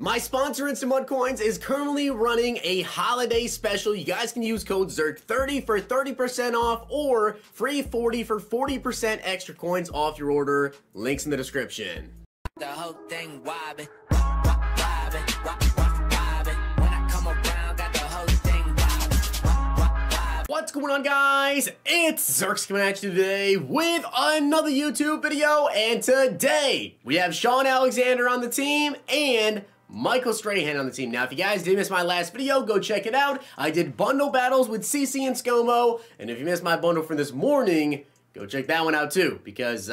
My sponsor, Instant Mud Coins, is currently running a holiday special. You guys can use code ZERK30 for 30% off or free 40 for 40% extra coins off your order. Links in the description. The whole thing wobbin', wobbin', wobbin'. When I come around, got the whole thing wobbin'. What's going on, guys? It's Zerks coming at you today with another YouTube video, and today we have Shaun Alexander on the team and Michael Strahan on the team. Now, if you guys did miss my last video, go check it out. I did bundle battles with CC and ScoMo, and if you missed my bundle from this morning, go check that one out too, because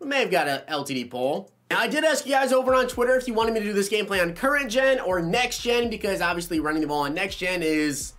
we may have got an LTD poll. Now, I did ask you guys over on Twitter if you wanted me to do this gameplay on current gen or next gen, because obviously running the ball on next gen is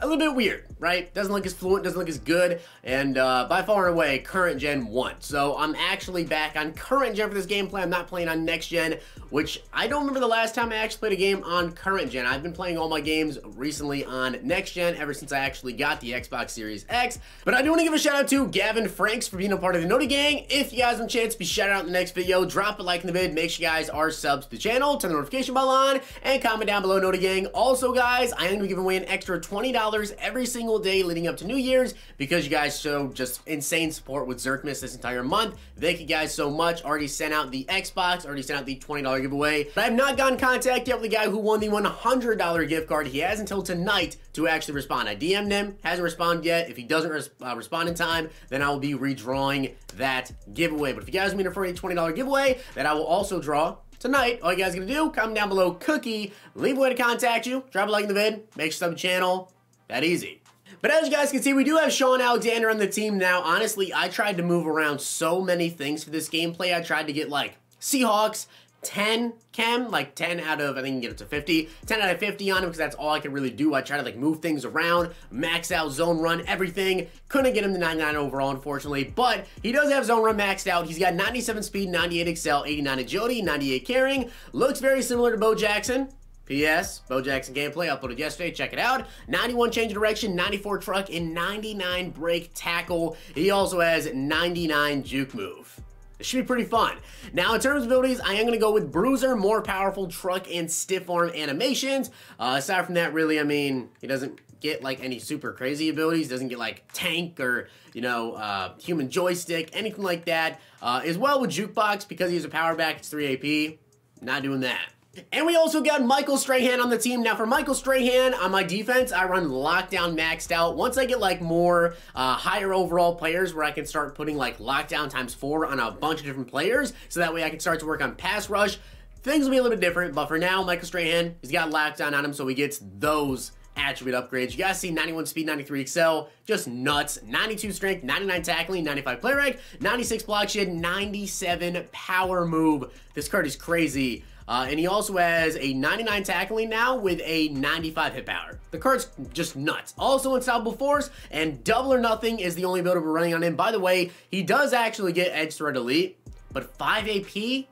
a little bit weird, right? Doesn't look as fluent, doesn't look as good, and by far and away, current gen won. So I'm actually back on current gen for this gameplay. I'm not playing on next gen, which I don't remember the last time I actually played a game on current gen. I've been playing all my games recently on next gen ever since I actually got the Xbox Series X. But I do want to give a shout out to Gavin Franks for being a part of the Nota Gang. If you guys have a chance to be shouted out in the next video, drop a like in the vid, make sure you guys are subs to the channel, turn the notification bell on, and comment down below, Nota Gang. Also, guys, I am going to give away an extra $20 every single day leading up to New Year's, because you guys show just insane support with Zerkmas this entire month. Thank you guys so much. Already sent out the Xbox, already sent out the $20 giveaway. But I have not gotten contact yet with the guy who won the $100 gift card. He has until tonight to actually respond. I DM'd him, hasn't responded yet. If he doesn't respond in time, then I will be redrawing that giveaway. But if you guys want me to refer to a $20 giveaway that I will also draw tonight, all you guys are gonna do, comment down below cookie, leave a way to contact you, drop a like in the vid, make sure to sub the channel. That easy. But as you guys can see, we do have Shaun Alexander on the team now. Honestly, I tried to move around so many things for this gameplay. I tried to get, like, Seahawks 10 chem, like 10 out of, I think you can get up to 50, 10 out of 50 on him, because that's all I could really do. I tried to, like, move things around, max out zone run, everything. Couldn't get him to 99 overall, unfortunately, but he does have zone run maxed out. He's got 97 speed, 98 excel, 89 agility, 98 carrying. Looks very similar to Bo Jackson. P.S. Bo Jackson gameplay uploaded yesterday. Check it out. 91 change of direction, 94 truck, and 99 break tackle. He also has 99 juke move. It should be pretty fun. Now, in terms of abilities, I am going to go with Bruiser, more powerful truck, and stiff arm animations. Aside from that, really, I mean, he doesn't get, like, any super crazy abilities. Doesn't get, like, tank or, you know, human joystick, anything like that. As well with Jukebox, because he's a power back, it's 3 AP. Not doing that. And we also got Michael Strahan on the team. Now, for Michael Strahan, on my defense, I run Lockdown maxed out. Once I get, like, more higher overall players where I can start putting, like, Lockdown ×4 on a bunch of different players, so that way I can start to work on pass rush, things will be a little bit different. But for now, Michael Strahan, he's got Lockdown on him, so he gets those attribute upgrades. You guys see 91 speed, 93 excel, just nuts. 92 strength, 99 tackling, 95 play rec, 96 block shed, 97 power move. This card is crazy. And he also has a 99 tackling now with a 95 hit power. The card's just nuts. Also unstoppable force, and double or nothing is the only build we're running on him. By the way, he does actually get edge threat elite, but 5 AP,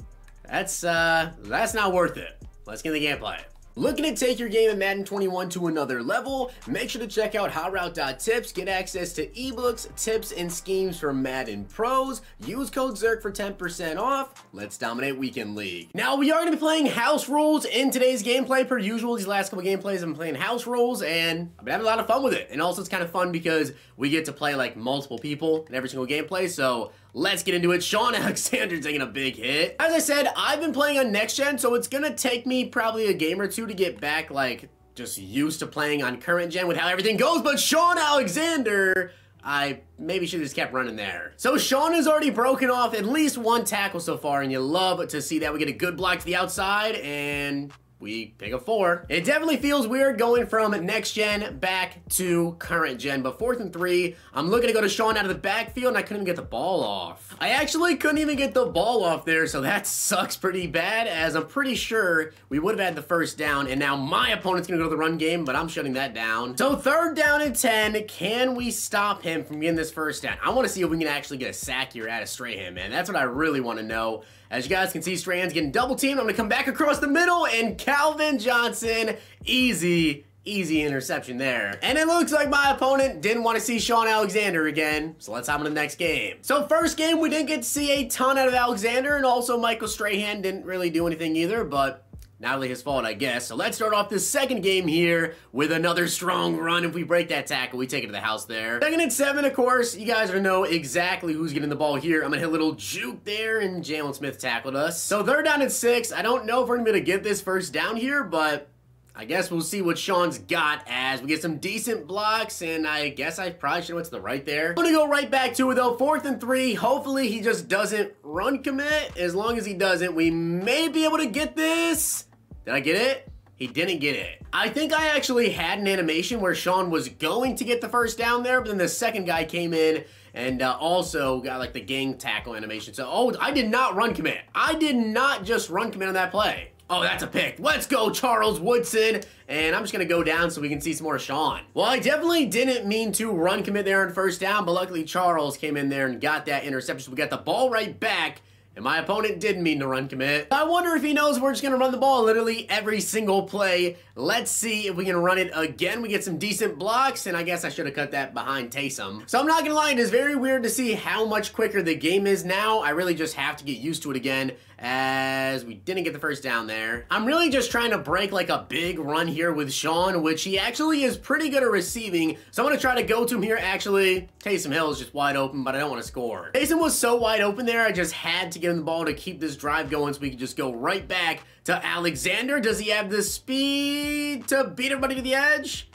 that's not worth it. Let's get in the gameplay. Looking to take your game in Madden 21 to another level? Make sure to check out hotroute.tips. Get access to ebooks, tips, and schemes for Madden pros. Use code ZERK for 10% off. Let's dominate Weekend League. Now, we are going to be playing House Rules in today's gameplay. Per usual, these last couple gameplays, I've been playing House Rules, and I've been having a lot of fun with it. And also, it's kind of fun because we get to play, like, multiple people in every single gameplay, so let's get into it. Shaun Alexander taking a big hit. As I said, I've been playing on next gen, so it's gonna take me probably a game or two to get back, like, just used to playing on current gen with how everything goes. But Shaun Alexander, I maybe should have just kept running there. So Shaun has already broken off at least one tackle so far, and you love to see that. We get a good block to the outside, and we pick a 4. It definitely feels weird going from next gen back to current gen, but 4th and 3, I'm looking to go to Shaun out of the backfield, and I couldn't even get the ball off. I actually couldn't even get the ball off there, so that sucks pretty bad, as I'm pretty sure we would have had the first down, and now my opponent's gonna go to the run game, but I'm shutting that down. So 3rd down and 10, can we stop him from getting this first down? I wanna see if we can actually get a sack here out of Strahan, man. That's what I really wanna know. As you guys can see, Strahan's getting double teamed. I'm gonna come back across the middle, and Calvin Johnson, easy Easy interception there. And it looks like my opponent didn't want to see Shaun Alexander again, so let's hop into the next game. So first game, we didn't get to see a ton out of Alexander, and also Michael Strahan didn't really do anything either, but not really his fault, I guess. So let's start off this second game here with another strong run. If we break that tackle, we take it to the house there. 2nd and 7, of course. You guys know exactly who's getting the ball here. I'm going to hit a little juke there, and Jalen Smith tackled us. So 3rd down and 6. I don't know if we're going to be able to get this first down here, but I guess we'll see what Shaun's got as we get some decent blocks, and I guess I probably should have went to the right there. I'm gonna go right back to it though, 4th and 3. Hopefully he just doesn't run commit. As long as he doesn't, we may be able to get this. Did I get it? He didn't get it. I think I actually had an animation where Shaun was going to get the first down there, but then the second guy came in and also got like the gang tackle animation. So, oh, I did not run commit. I did not just run commit on that play. Oh, that's a pick. Let's go, Charles Woodson. And I'm just going to go down so we can see some more Shaun. Well, I definitely didn't mean to run commit there on first down, but luckily Charles came in there and got that interception. So we got the ball right back, and my opponent didn't mean to run commit. I wonder if he knows we're just going to run the ball literally every single play. Let's see if we can run it again. We get some decent blocks, and I guess I should have cut that behind Taysom. So I'm not going to lie, it is very weird to see how much quicker the game is now. I really just have to get used to it again, as we didn't get the first down there. I'm really just trying to break like a big run here with Shaun, which he actually is pretty good at receiving. So I'm going to try to go to him here. Actually, Taysom Hill is just wide open, but I don't want to score. Taysom was so wide open there, I just had to get him the ball to keep this drive going so we could just go right back to Alexander. Does he have the speed to beat everybody to the edge?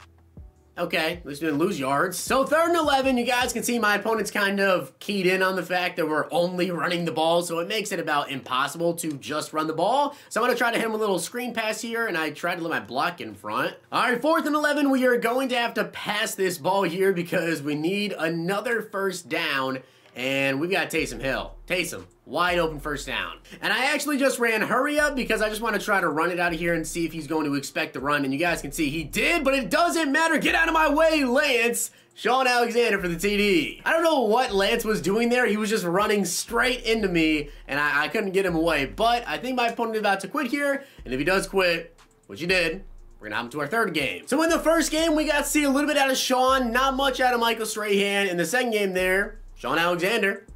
Okay, at least we didn't lose yards. So 3rd and 11, you guys can see my opponent's kind of keyed in on the fact that we're only running the ball, so it makes it about impossible to just run the ball. So I'm gonna try to hit him a little screen pass here, and I tried to let my block in front. All right, 4th and 11, we are going to have to pass this ball here because we need another first down, and we've got Taysom Hill. Taysom, wide open first down. And I actually just ran hurry up because I just want to try to run it out of here and see if he's going to expect the run. And you guys can see he did, but it doesn't matter. Get out of my way, Lance. Shaun Alexander for the TD. I don't know what Lance was doing there. He was just running straight into me, and I couldn't get him away. But I think my opponent is about to quit here. And if he does quit, which he did, we're gonna hop to our third game. So in the first game, we got to see a little bit out of Shaun, not much out of Michael Strahan. In the second game there, Shaun Alexander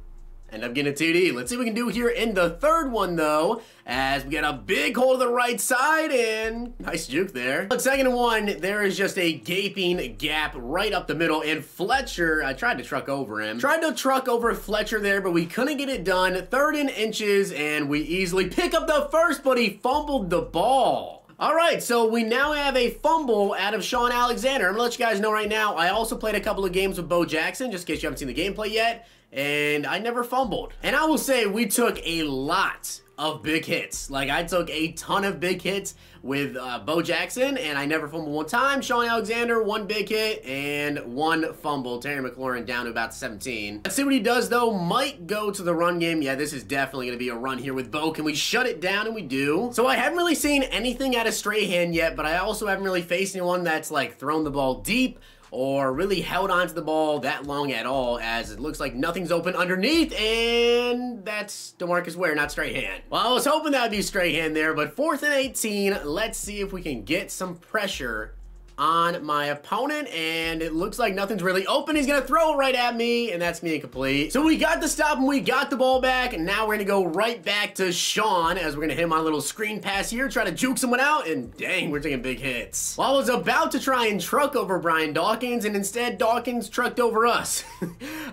end up getting a TD. Let's see what we can do here in the third one, though, as we got a big hole to the right side, and nice juke there. On 2nd and 1, there is just a gaping gap right up the middle, and Fletcher, I tried to truck over him. Tried to truck over Fletcher there, but we couldn't get it done. 3rd and inches, and we easily pick up the first, but he fumbled the ball. All right, so we now have a fumble out of Shaun Alexander. I'm gonna let you guys know right now, I also played a couple of games with Bo Jackson, just in case you haven't seen the gameplay yet, and I never fumbled. And I will say we took a lot of big hits. Like, I took a ton of big hits with Bo Jackson, and I never fumbled one time. Shaun Alexander, one big hit and one fumble. Terry McLaurin down to about 17. Let's see what he does, though. Might go to the run game. Yeah, this is definitely going to be a run here with Bo. Can we shut it down? And we do. So I haven't really seen anything out of Strahan yet, but I also haven't really faced anyone that's, like, thrown the ball deep or really held onto the ball that long at all, as it looks like nothing's open underneath, and that's DeMarcus Ware, not Strahan. Well, I was hoping that would be Strahan there, but 4th and 18, let's see if we can get some pressure on my opponent, and it looks like nothing's really open. He's gonna throw it right at me, and that's me incomplete. So we got the stop, and we got the ball back, and now we're gonna go right back to Shaun, as we're gonna hit him on a little screen pass here, try to juke someone out, and dang, we're taking big hits. Well, I was about to try and truck over Brian Dawkins, and instead, Dawkins trucked over us.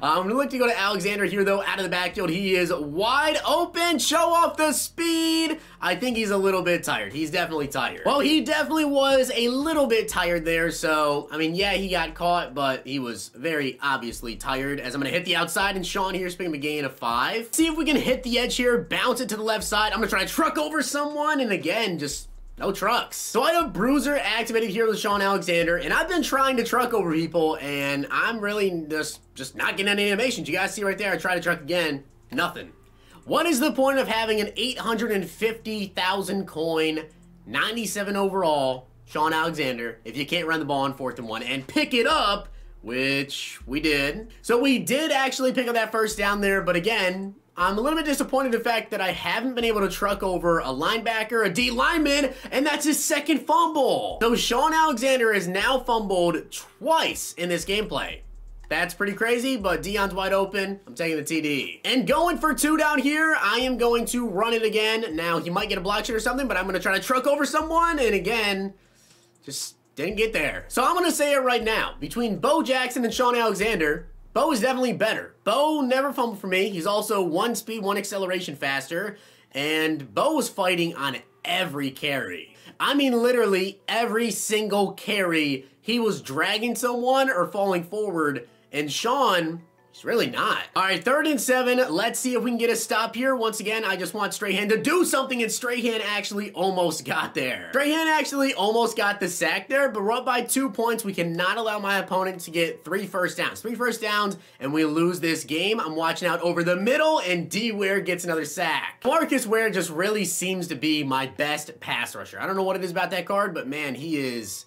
I'm gonna look to go to Alexander here, though, out of the backfield. He is wide open. Show off the speed. I think he's a little bit tired. He's definitely tired. Well, he definitely was a little bit tired there. So, I mean, yeah, he got caught, but he was very obviously tired, as I'm going to hit the outside, and Shaun here, speaking of a gain of 5. See if we can hit the edge here, bounce it to the left side. I'm going to try to truck over someone, and again, just no trucks. So I have Bruiser activated here with Shaun Alexander, and I've been trying to truck over people, and I'm really just not getting any animations. You guys see right there, I try to truck again. Nothing. What is the point of having an 850,000 coin, 97 overall, Shaun Alexander, if you can't run the ball on 4th and 1 and pick it up, which we did. So we did actually pick up that first down there, but again, I'm a little bit disappointed in the fact that I haven't been able to truck over a linebacker, a D lineman, and that's his second fumble. So Shaun Alexander has now fumbled twice in this gameplay. That's pretty crazy, but Dion's wide open. I'm taking the TD. And going for two down here, I am going to run it again. Now, he might get a block shot or something, but I'm going to try to truck over someone, and again, just didn't get there. So I'm going to say it right now. Between Bo Jackson and Shaun Alexander, Bo is definitely better. Bo never fumbled for me. He's also one speed, one acceleration faster, and Bo was fighting on every carry. I mean, literally every single carry, he was dragging someone or falling forward. And Shaun, he's really not. All right, 3rd and 7. Let's see if we can get a stop here. Once again, I just want Strahan to do something, and Strahan actually almost got there. Strahan actually almost got the sack there, but we're up by 2 points. We cannot allow my opponent to get 3 first downs. 3 first downs, and we lose this game. I'm watching out over the middle, and D. Ware gets another sack. DeMarcus Ware just really seems to be my best pass rusher. I don't know what it is about that card, but man, he is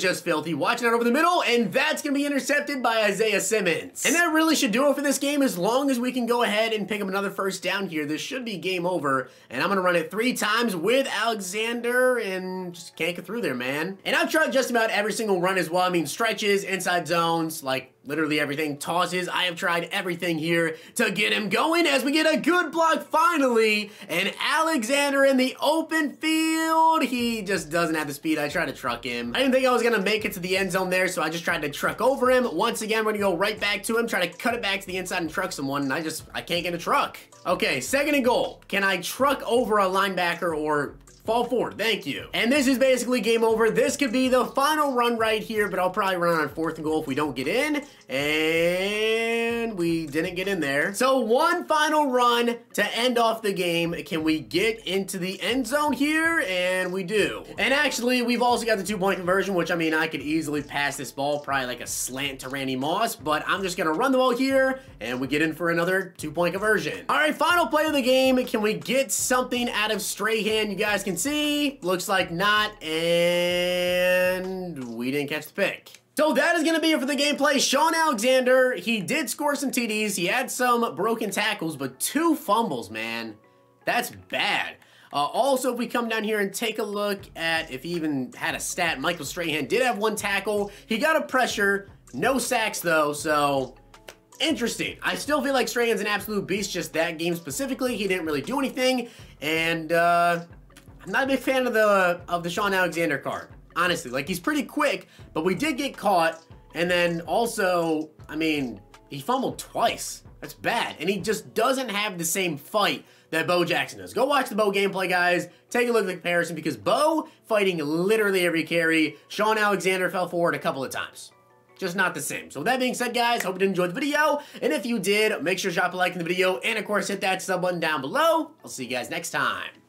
just filthy. Watching out over the middle, and that's gonna be intercepted by Isaiah Simmons. And that really should do it for this game. As long as we can go ahead and pick up another first down here, this should be game over. And I'm gonna run it 3 times with Alexander, and just can't get through there, man. And I've tried just about every single run as well. I mean, stretches, inside zones, like literally everything, tosses. I have tried everything here to get him going as we get a good block finally. And Alexander in the open field. He just doesn't have the speed. I tried to truck him. I didn't think I was gonna make it to the end zone there, so I just tried to truck over him. Once again, we're gonna go right back to him, try to cut it back to the inside and truck someone, and I can't get a truck. Okay, 2nd and goal. Can I truck over a linebacker or fall forward? Thank you. And this is basically game over. This could be the final run right here, but I'll probably run on 4th and goal if we don't get in. And we didn't get in there. So one final run to end off the game. Can we get into the end zone here? And we do. And actually, we've also got the 2-point conversion, which I mean, I could easily pass this ball, probably like a slant to Randy Moss, but I'm just gonna run the ball here and we get in for another 2-point conversion. All right, final play of the game. Can we get something out of Strahan? You guys can see, looks like not, and we didn't catch the pick. So that is going to be it for the gameplay. Shaun Alexander, he did score some TDs. He had some broken tackles, but 2 fumbles, man. That's bad. Also, if we come down here and take a look at if he even had a stat, Michael Strahan did have 1 tackle. He got a pressure, no sacks though, so interesting. I still feel like Strahan's an absolute beast, just that game specifically. He didn't really do anything, and I'm not a big fan of the Shaun Alexander card, honestly. Like, he's pretty quick, but we did get caught, and then also, I mean, he fumbled twice. That's bad, and he just doesn't have the same fight that Bo Jackson does. Go watch the Bo gameplay, guys. Take a look at the comparison, because Bo fighting literally every carry. Shaun Alexander fell forward a couple of times. Just not the same. So with that being said, guys, hope you did enjoy the video. And if you did, make sure to drop a like in the video, and of course, hit that sub button down below. I'll see you guys next time.